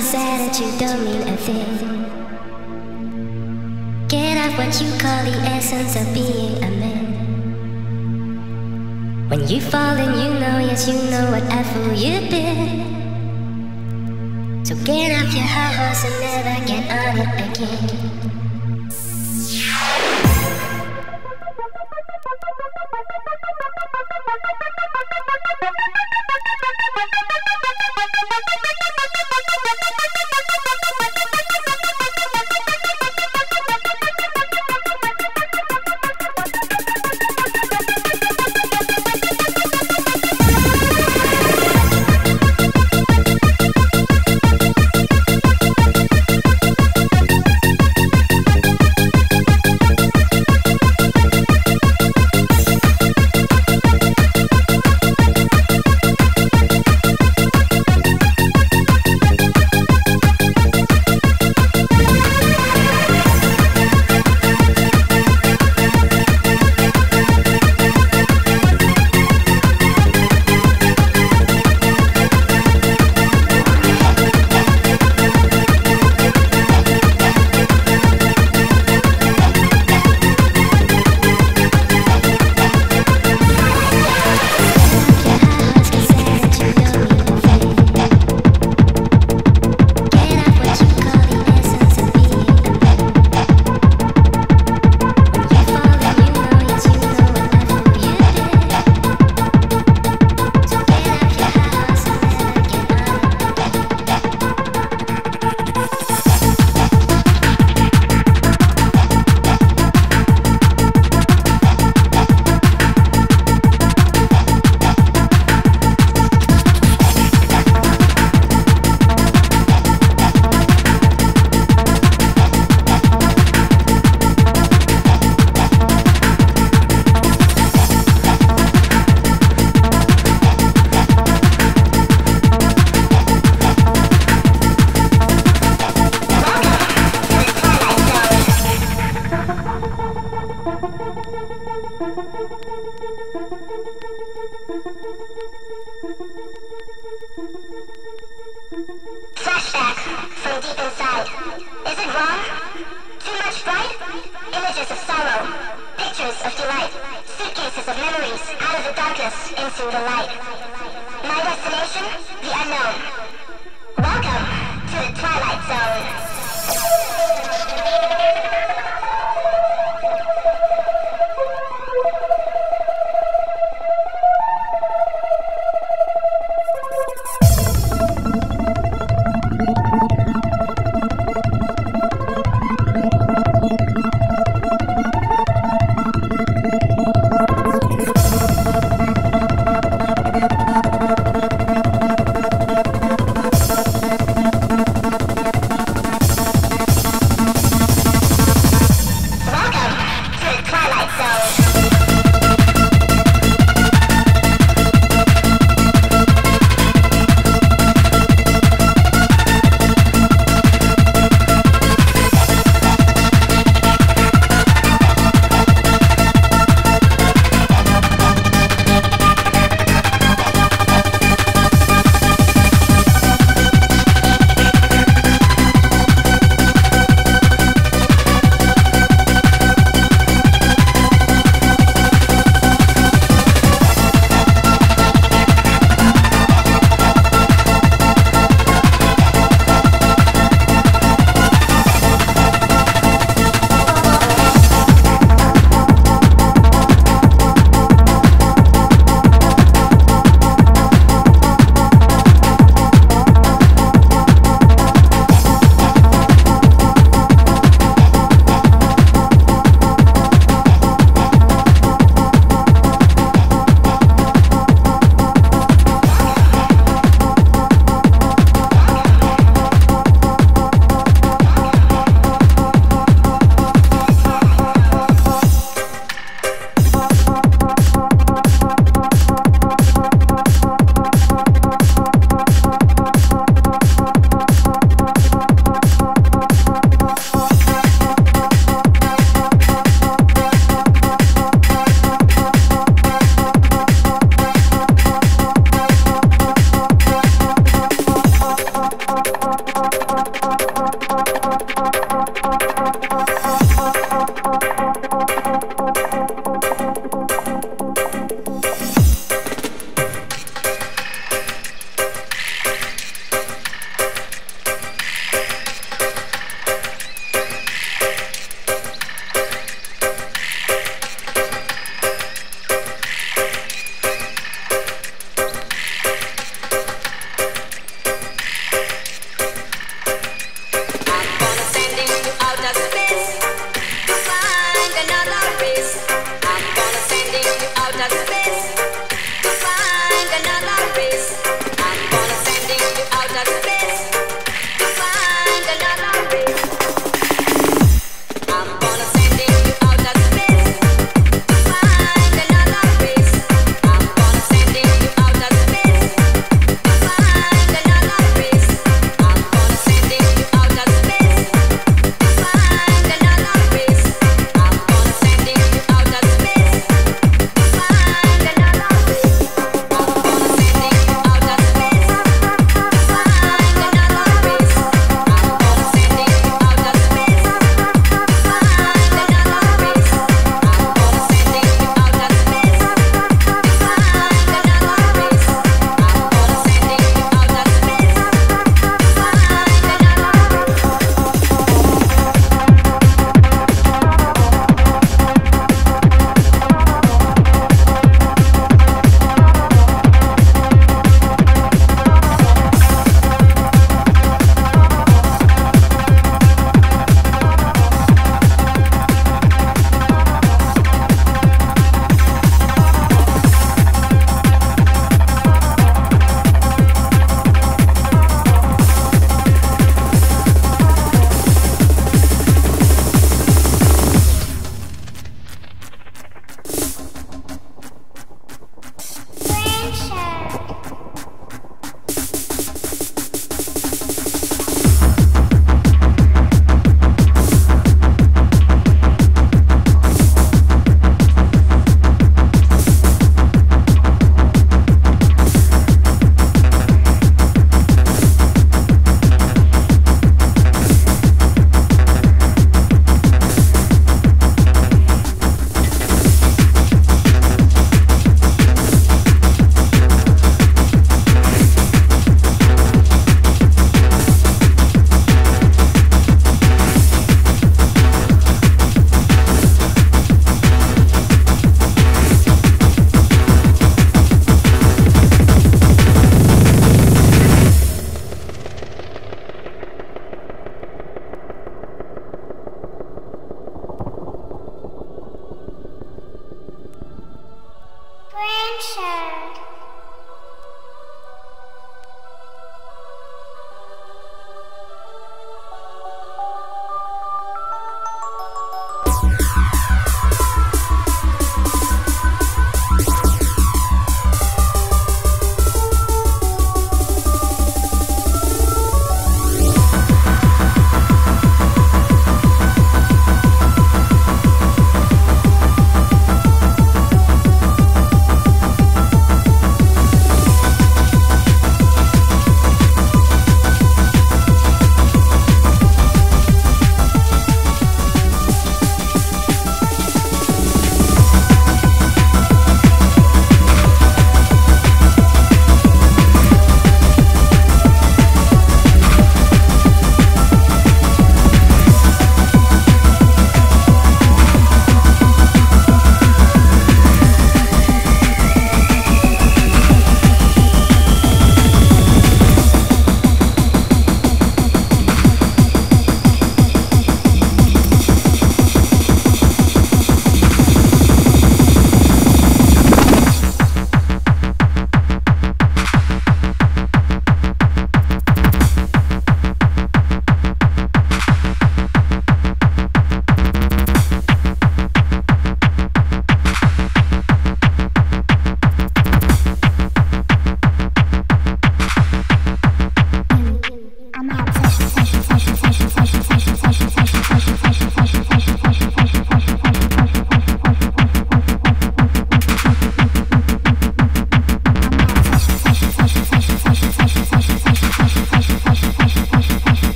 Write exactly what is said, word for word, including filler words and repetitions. can say that you don't mean a thing. Get out what you call the essence of being a man. When you've fallen, you know, yes, you know what a fool you've been. So get off your high horse and never get on it again. Flashback from deep inside. Is it wrong? Too much pride? Images of sorrow, pictures of delight, suitcases of memories out of the darkness into the light. My destination, the unknown. Welcome to the Twilight Zone. Adventure.